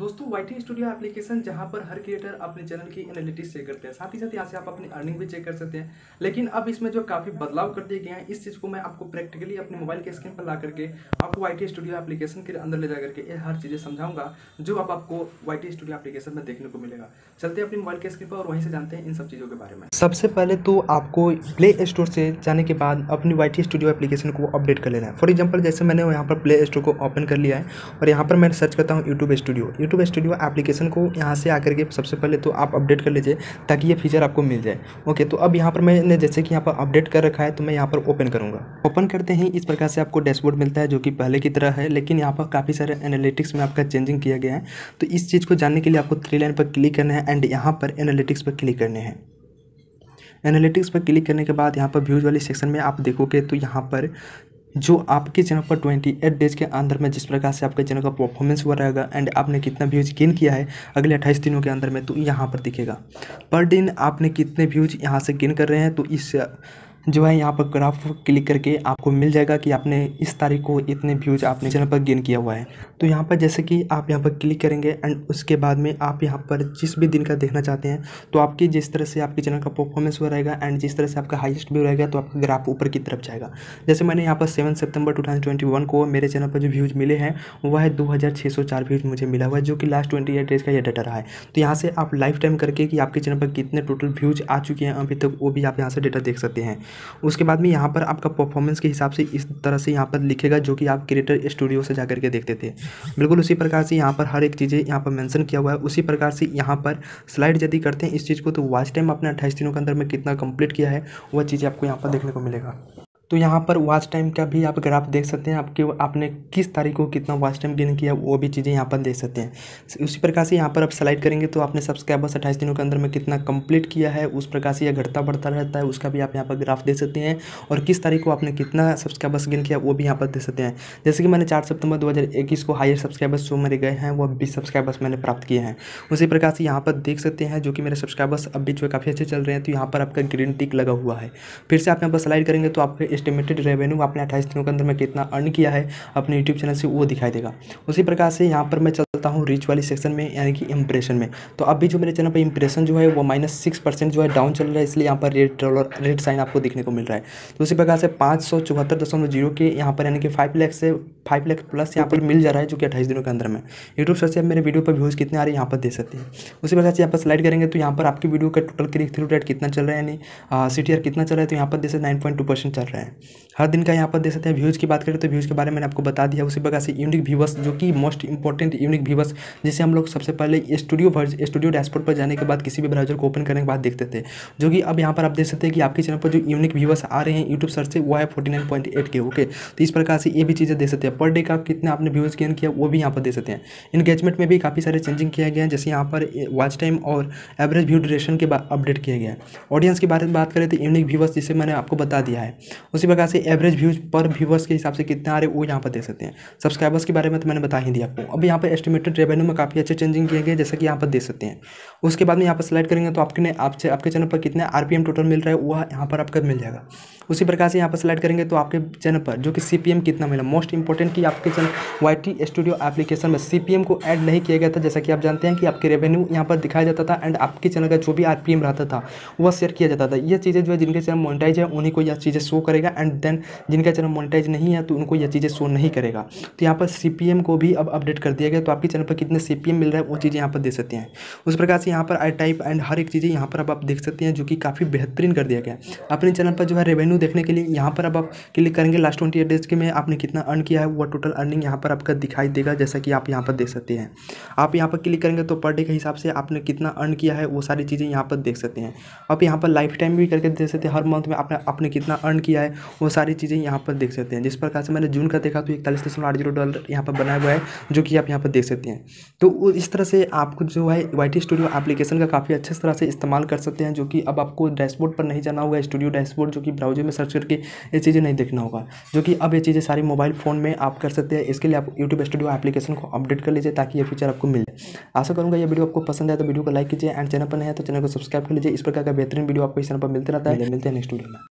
दोस्तों YT studio application जहां पर हर क्रिएटर अपने चैनल की एनालिटिक्स चेक करते हैं, साथ ही साथ यहां से आप अपनी अर्निंग भी चेक कर सकते हैं। लेकिन अब इसमें जो काफ़ी बदलाव कर दिए गए हैं, इस चीज़ को मैं आपको प्रैक्टिकली अपने मोबाइल के स्क्रीन पर ला करके आपको YT स्टूडियो एप्लीकेशन के अंदर ले जा करके ये हर चीज़ें समझाऊंगा जो अब आपको YT स्टूडियो एप्लीकेशन में देखने को मिलेगा। चलते हैं अपने मोबाइल के स्क्रीन पर और वहीं से जानते हैं इन सब चीज़ों के बारे में। सबसे पहले तो आपको प्ले स्टोर से जाने के बाद अपनी YT स्टूडियो एप्लीकेशन को अपडेट कर लेना है। फॉर एग्जाम्पल, जैसे मैंने यहाँ पर प्ले स्टोर को ओपन कर लिया है और यहाँ पर मैं सर्च करता हूँ यूट्यूब स्टूडियो एप्लीकेशन को। यहाँ से आकर के सबसे पहले तो आप अपडेट कर लीजिए ताकि ये फीचर आपको मिल जाए। ओके, तो अब यहाँ पर मैंने जैसे कि यहाँ पर अपडेट कर रखा है तो मैं यहाँ पर ओपन करूँगा। ओपन करते ही इस प्रकार से आपको डैशबोर्ड मिलता है जो कि पहले की तरह है, लेकिन यहाँ पर काफ़ी सारे एनालिटिक्स में आपका चेंजिंग किया गया है। तो इस चीज़ को जानने के लिए आपको 3 लाइन पर क्लिक करना है एंड यहाँ पर एनालिटिक्स पर क्लिक करने हैं। एनालिटिक्स पर क्लिक करने के बाद यहाँ पर व्यूज वाले सेक्शन में आप देखोगे तो यहाँ पर जो आपके चैनल पर 28 डेज के अंदर में जिस प्रकार से आपके चैनल का परफॉर्मेंस हुआ रहेगा एंड आपने कितना व्यूज़ गेन किया है अगले 28 दिनों के अंदर में, तो यहाँ पर दिखेगा पर दिन आपने कितने व्यूज़ यहाँ से गेन कर रहे हैं। तो इस जो है यहाँ पर ग्राफ क्लिक करके आपको मिल जाएगा कि आपने इस तारीख को इतने व्यूज़ आपने चैनल पर गेन किया हुआ है। तो यहाँ पर जैसे कि आप यहाँ पर क्लिक करेंगे एंड उसके बाद में आप यहाँ पर जिस भी दिन का देखना चाहते हैं तो आपकी जिस तरह से आपके चैनल का परफॉर्मेंस हुआ रहेगा एंड जिस तरह से आपका हाईएस्ट व्यू रहेगा तो आपका ग्राफ ऊपर की तरफ जाएगा। जैसे मैंने यहाँ पर 7 सितंबर 2021 को मेरे चैनल पर जो व्यूज़ मिले हैं वह है 2604 व्यूज़ मुझे मिला हुआ है, जो कि लास्ट 28 डेज का यह डाटा रहा है। तो यहाँ से आप लाइफ टाइम करके कि आपके चैनल पर कितने टोटल व्यूज़ आ चुके हैं अभी तक, वो भी आप यहाँ से डाटा देख सकते हैं। उसके बाद में यहाँ पर आपका परफॉर्मेंस के हिसाब से इस तरह से यहाँ पर लिखेगा जो कि आप क्रिएटर स्टूडियो से जा करके देखते थे। बिल्कुल उसी प्रकार से यहाँ पर हर एक चीज़ें यहाँ पर मेंशन किया हुआ है। उसी प्रकार से यहाँ पर स्लाइड यदि करते हैं इस चीज़ को तो वॉच टाइम आपने 28 दिनों के अंदर में कितना कंप्लीट किया है वह चीज़ें आपको यहाँ पर देखने को मिलेगा। तो यहाँ पर वॉच टाइम का भी आप ग्राफ देख सकते हैं, आपके आपने किस तारीख को कितना वॉच टाइम गेन किया वो भी चीज़ें यहाँ पर देख सकते हैं। उसी प्रकार से यहाँ पर आप स्लाइड करेंगे तो आपने सब्सक्राइबर्स 28 दिनों के अंदर में कितना कंप्लीट किया है, उस प्रकार से यह घटता बढ़ता रहता है, उसका भी आप यहाँ पर ग्राफ देख सकते हैं। और किस तारीख को आपने कितना सब्सक्राइबर्स गेन किया वो भी यहाँ पर देख सकते हैं। जैसे कि मैंने 4 सितंबर 2021 को हाईएस्ट सब्सक्राइबर्स जो मेरे गए हैं वह 20 सब्सक्राइबर्स मैंने प्राप्त किए हैं। उसी प्रकार से यहाँ पर देख सकते हैं जो कि मेरे सब्सक्राइबर्स अभी जो काफ़ी अच्छे चल रहे हैं। तो यहाँ पर आपका ग्रीन टिक लगा हुआ है। फिर से आप यहाँ पर स्लाइड करेंगे तो आपके एस्टिमेटेड रेवेन्यू आपने 28 दिनों के अंदर में कितना अर्न किया है अपने यूट्यूब चैनल से वो दिखाई देगा। उसी प्रकार से यहाँ पर मैं चलता हूँ रीच वाली सेक्शन में यानी कि इंप्रेशन में। तो अभी जो मेरे चैनल पर इंप्रेशन जो है वो -6% जो है डाउन चल रहा है, इसलिए यहाँ पर रेड साइन आपको देखने को मिल रहा है। तो उसी प्रकार से 574.0 के यहाँ पर यानी कि 5 लाख से 5 लाख प्लस यहाँ पर मिल जा रहा है जो कि 28 दिनों के अंदर में। यूट्यूब से मेरे वीडियो पर व्यूज़ कितने आ रहे हैं यहाँ पर देख सकते हैं। उसी प्रकार से यहाँ पर स्लाइड करेंगे तो यहाँ पर आपकी वीडियो का टोटल क्लिक थ्रू रेट कितना चल रहा है यानी CTR कितना चल रहा है, तो यहाँ पर जैसे 9.2% चल रहा है। हर दिन का यहाँ पर देख सकते हैं। व्यूज़ की बात करें तो व्यूज़ के बारे में मैंने आपको बता दिया। उसी प्रकार से यूनिक व्यूवर्स जो कि मोस्ट इंपॉर्टेंट यूनिक व्यूवर्स जिसे हम लोग सबसे पहले स्टूडियो डैशबोर्ड पर जाने के बाद किसी भी ब्राउजर को ओपन करने के बाद देखते थे, जो कि अब यहाँ पर आप देख सकते हैं कि आपके चैनल पर जो यूनिक व्यूवर्स आ रहे हैं यूट्यूब सर्च से वो है 49.8 के। ओके, तो इस प्रकार से ये भी चीज़ें देख सकते हैं। पर डे का कितना आपने व्यूज़ गेन किया वो भी यहाँ पर देख सकते हैं। इंगेजमेंट में भी काफ़ी सारे चेंजिंग किया गया है, जैसे यहाँ पर वॉच टाइम और एवरेज व्यू ड्यूरेशन के अपडेट किया गया है। ऑडियंस के बारे में बात करें तो यूनिक व्यूवर्स जिसे मैंने आपको बता दिया है। उसी प्रकार से एवरेज व्यूज पर व्यूवर्स के हिसाब से कितना आ रहे वो यहाँ पर देख सकते हैं। सब्सक्राइबर्स के बारे में तो मैंने बता ही दिया आपको। अब यहाँ पर एस्टिमेटेड रेवेन्यू में काफ़ी अच्छे चेंजिंग किए गए जैसे कि यहाँ पर देख सकते हैं। उसके बाद में यहाँ पर स्लाइड करेंगे तो आपके चैनल पर कितने RPM टोटल मिल रहा है वह यहाँ पर आपका मिल जाएगा। उसी प्रकार से यहाँ पर स्लाइड करेंगे तो आपके चैनल पर जो कि CPM कितना मिला, मोस्ट इंपॉर्टेंट कि आपके चैनल YT स्टूडियो एप्लीकेशन में CPM को ऐड नहीं किया गया था। जैसा कि आप जानते हैं कि आपके रेवेन्यू यहाँ पर दिखाया जाता था एंड आपके चैनल का जो भी RPM रहता था वह शेयर किया जाता था। ये चीज़ें जो है जिनके चैनल मोनेटाइज है उन्हीं को यह चीज़ें शो करेगा एंड देन जिनका चैनल मोनेटाइज नहीं है तो उनको यह चीज़ें शो नहीं करेगा। तो यहाँ पर CPM को भी अब अपडेट कर दिया गया, तो आपके चैनल पर कितने CPM मिल रहा है वो चीज़ें यहाँ पर देख सकते हैं। उस प्रकार से यहाँ पर आई टाइप एंड हर एक चीज़ें यहाँ पर अब आप देख सकते हैं जो कि काफ़ी बेहतरीन कर दिया गया अपने चैनल पर। जो है रेवेन्यू देखने के लिए यहाँ पर अब आप क्लिक करेंगे लास्ट 28 डेज के में आपने कितना अर्न किया है वो टोटल अर्निंग यहाँ पर आपका दिखाई देगा, जैसा कि आप यहाँ पर देख सकते हैं। आप यहाँ पर क्लिक करेंगे तो पर डे के हिसाब से आपने कितना अर्न किया है वो सारी चीज़ें यहाँ पर देख सकते हैं। आप यहाँ पर लाइफ टाइम भी करके देख सकते हैं, हर मंथ में आपने कितना अर्न किया है वो सारी चीज़ें यहाँ पर देख सकते हैं। जिस प्रकार से मैंने जून का देखा तो $41.80 यहाँ पर बनाया हुआ है जो कि आप यहाँ पर देख सकते हैं। तो इस तरह से आपको जो है YT स्टूडियो एप्लीकेशन का काफ़ी अच्छे तरह से इस्तेमाल कर सकते हैं, जो कि अब आपको डैशबोर्ड पर नहीं जाना होगा, स्टूडियो डैशबोर्ड जो कि ब्राउजर में सर्च करके ये चीज़ें नहीं देखना होगा, जो कि अब ये चीज़ें सारी मोबाइल फ़ोन में आप कर सकते हैं। इसके लिए आप यूट्यूब स्टूडियो एप्लीकेशन को अपडेट कर लीजिए ताकि ये फीचर आपको मिले। आशा करूँगा ये वीडियो आपको पसंद आया तो वीडियो को लाइक कीजिए एंड चैनल पर नहीं है तो चैनल को सब्सक्राइब कर लीजिए। इस प्रकार का बेहतरीन वीडियो आपको इस चैनल पर मिलते रहता है। मिलते हैं नेक्स्ट वीडियो में।